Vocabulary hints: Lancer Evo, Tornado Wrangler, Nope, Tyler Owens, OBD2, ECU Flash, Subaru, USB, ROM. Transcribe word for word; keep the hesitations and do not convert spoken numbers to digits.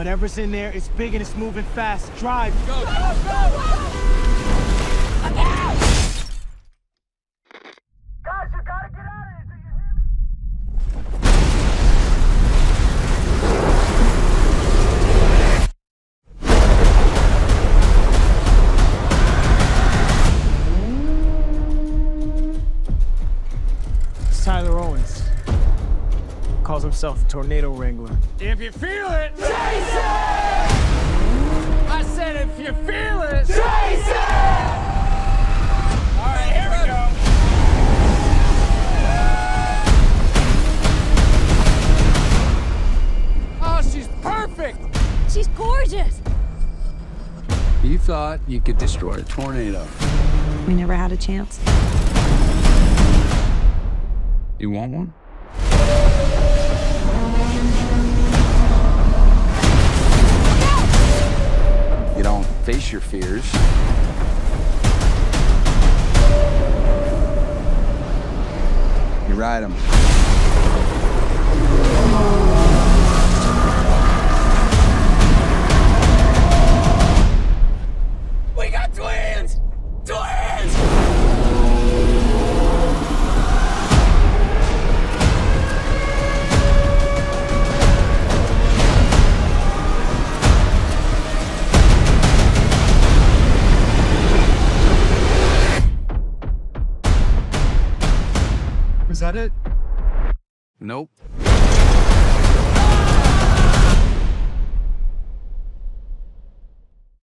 Whatever's in there, it's big and it's moving fast. Drive. Go, go, go, go, go. Go. Guys, you gotta get out of here. Do you hear me? It's Tyler Owens. Calls himself the Tornado Wrangler. If you feel it, chase it! I said if you feel it, chase it! All right, here we go. Oh, she's perfect! She's gorgeous! You thought you could destroy a tornado. We never had a chance. You want one? Face your fears. You ride them. We got twins! Twins! Is that it? Nope.